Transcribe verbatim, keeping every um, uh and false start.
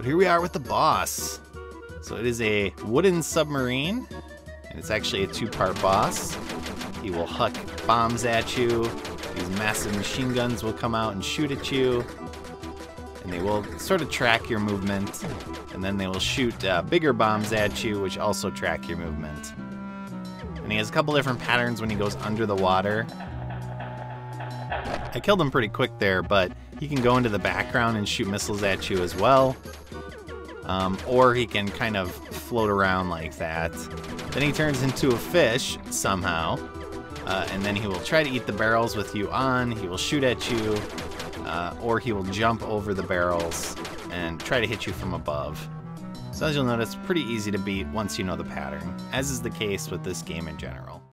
But here we are with the boss. So it is a wooden submarine, and it's actually a two-part boss. He will huck bombs at you. These massive machine guns will come out and shoot at you. And they will sort of track your movement. And then they will shoot uh, bigger bombs at you, which also track your movement. And he has a couple different patterns when he goes under the water. I killed him pretty quick there, but he can go into the background and shoot missiles at you as well. Um, or he can kind of float around like that. Then he turns into a fish somehow. Uh, and then he will try to eat the barrels with you on. He will shoot at you. Uh, or he will jump over the barrels and try to hit you from above. So as you'll notice, pretty easy to beat once you know the pattern, as is the case with this game in general.